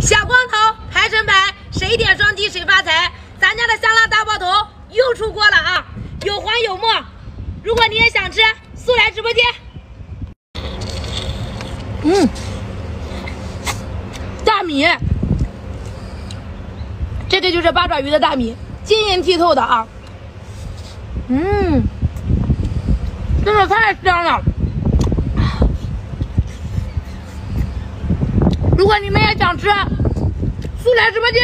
小光头海参牌，谁点双击谁发财。咱家的香辣大爆头又出锅了啊，有黄有沫。如果你也想吃，速来直播间。大米，这个就是八爪鱼的大米，晶莹剔透的啊。真的太香了。 如果你们也想吃，速来直播间。